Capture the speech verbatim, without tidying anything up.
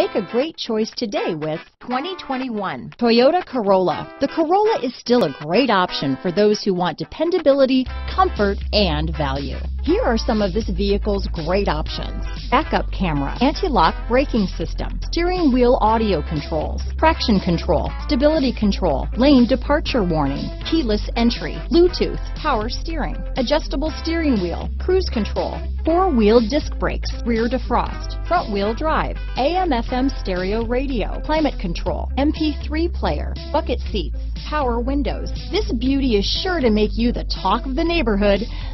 Make a great choice today with twenty twenty-one Toyota Corolla. The Corolla is still a great option for those who want dependability, comfort, and value. Here are some of this vehicle's great options: backup camera, anti-lock braking system, steering wheel audio controls, traction control, stability control, lane departure warning, keyless entry, Bluetooth, power steering, adjustable steering wheel, cruise control, four-wheel disc brakes, rear defrost, front-wheel drive, A M F M stereo radio, climate control, M P three player, bucket seats, power windows. This beauty is sure to make you the talk of the neighborhood,